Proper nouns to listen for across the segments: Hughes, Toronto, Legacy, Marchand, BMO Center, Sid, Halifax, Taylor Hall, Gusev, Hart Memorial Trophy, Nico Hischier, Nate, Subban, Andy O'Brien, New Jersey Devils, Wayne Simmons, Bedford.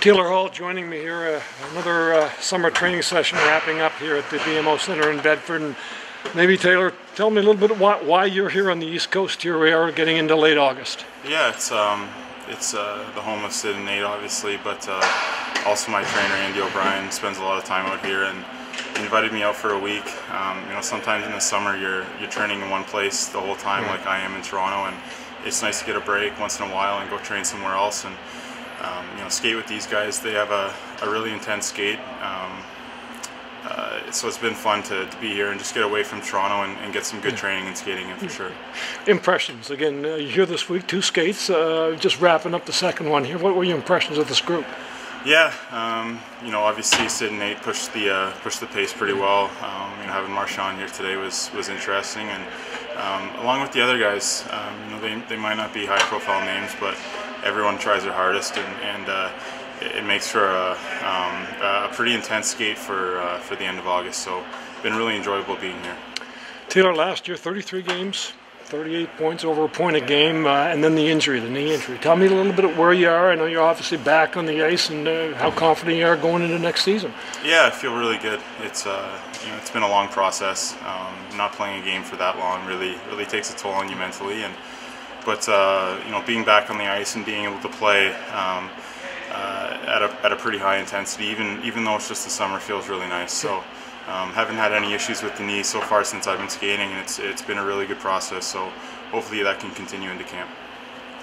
Taylor Hall joining me here, another summer training session wrapping up here at the BMO Center in Bedford. And maybe Taylor, tell me a little bit why you're here on the East Coast. Here we are getting into late August. Yeah, it's the home of Sid and Nate, obviously, but also my trainer Andy O'Brien spends a lot of time out here and invited me out for a week. You know, sometimes in the summer you're training in one place the whole time, like I am in Toronto, and it's nice to get a break once in a while and go train somewhere else and you know, skate with these guys. They have a really intense skate, so it's been fun to be here and just get away from Toronto and get some good training and skating in for sure. Impressions, again, here this week, two skates, just wrapping up the second one here. What were your impressions of this group? Yeah, you know, obviously Sid and Nate pushed the pace pretty well. You know, having Marchand here today was interesting, and along with the other guys, you know, they might not be high-profile names, but everyone tries their hardest, and it makes for a pretty intense skate for the end of August. So, been really enjoyable being here. Taylor, last year, 33 games. 38 points, over a point a game, and then the injury, the knee injury. Tell me a little bit of where you are. I know you're obviously back on the ice, and how confident you are going into next season. Yeah, I feel really good. It's you know, it's been a long process. Not playing a game for that long really takes a toll on you mentally. And but you know, being back on the ice and being able to play at a pretty high intensity, even though it's just the summer, feels really nice. So. Haven't had any issues with the knee so far since I've been skating, and it's been a really good process, so hopefully that can continue into camp.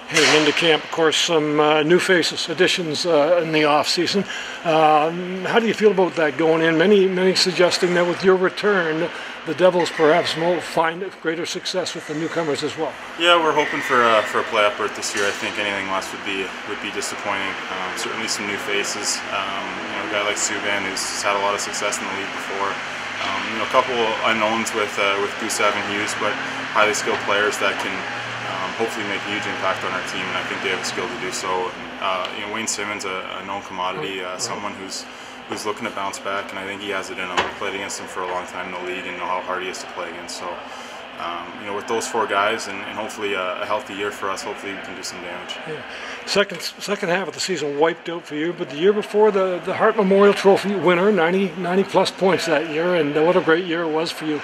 Heading into camp, of course, some new faces, additions in the off-season. How do you feel about that going in? Many suggesting that with your return, the Devils perhaps will find greater success with the newcomers as well. Yeah, we're hoping for a playoff berth this year. I think anything less would be disappointing. Certainly some new faces. You know, a guy like Subban, who's had a lot of success in the league before. You know, a couple unknowns with Gusev and Hughes, but highly skilled players that can hopefully make a huge impact on our team, and I think they have the skill to do so. And, you know, Wayne Simmons, a known commodity, someone who's looking to bounce back, and I think he has it in him. We've played against him for a long time in the league and know how hard he is to play against. So, you know, with those four guys and hopefully a healthy year for us, hopefully we can do some damage. Yeah. Second half of the season wiped out for you, but the year before, the Hart Memorial Trophy winner, 90 plus points that year, and what a great year it was for you.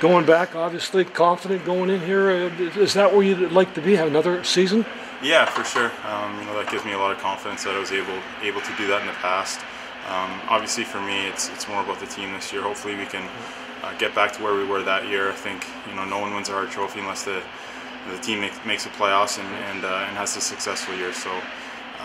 Going back, obviously, confident going in here. Is that where you'd like to be, have another season? Yeah, for sure. You know, that gives me a lot of confidence that I was able to do that in the past. Obviously, for me, it's more about the team this year. Hopefully, we can get back to where we were that year. I think, you know, no one wins a Hart Trophy unless the team makes the playoffs and has a successful year. So,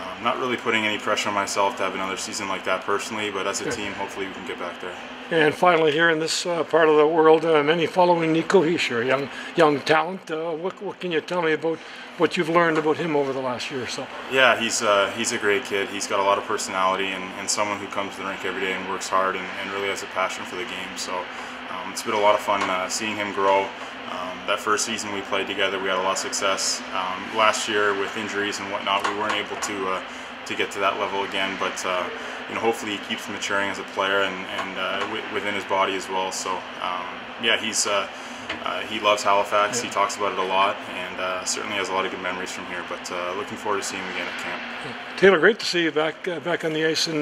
I'm not really putting any pressure on myself to have another season like that personally, but as a team, hopefully we can get back there. And finally, here in this part of the world, many following Nico Hischier, young talent. What can you tell me about what you've learned about him over the last year or so? Yeah, he's a great kid. He's got a lot of personality and someone who comes to the rink every day and works hard and really has a passion for the game. So it's been a lot of fun seeing him grow. That first season we played together, we had a lot of success. Last year, with injuries and whatnot, we weren't able to get to that level again. But you know, hopefully he keeps maturing as a player and within his body as well. So yeah, he loves Halifax. He talks about it a lot, and certainly has a lot of good memories from here. But looking forward to seeing him again at camp. Yeah. Taylor, great to see you back on the ice, and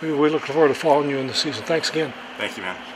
we look forward to following you in the season. Thanks again. Thank you, man.